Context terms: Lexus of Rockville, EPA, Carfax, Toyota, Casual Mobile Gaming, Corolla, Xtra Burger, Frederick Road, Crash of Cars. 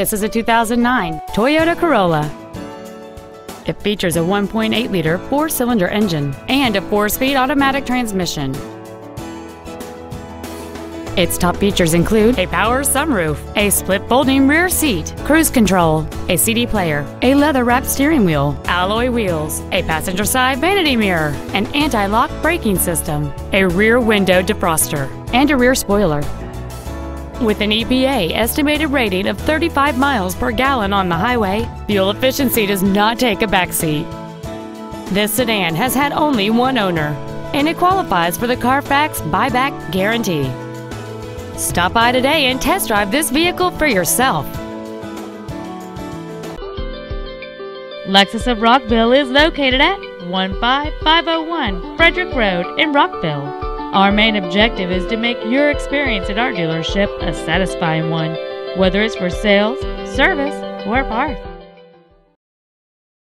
This is a 2009 Toyota Corolla. It features a 1.8-liter four-cylinder engine and a four-speed automatic transmission. Its top features include a power sunroof, a split folding rear seat, cruise control, a CD player, a leather-wrapped steering wheel, alloy wheels, a passenger side vanity mirror, an anti-lock braking system, a rear window defroster, and a rear spoiler. With an EPA estimated rating of 35 miles per gallon on the highway, fuel efficiency does not take a backseat. This sedan has had only one owner, and it qualifies for the Carfax buyback guarantee. Stop by today and test drive this vehicle for yourself. Lexus of Rockville is located at 15501 Frederick Road in Rockville. Our main objective is to make your experience at our dealership a satisfying one, whether it's for sales, service, or parts.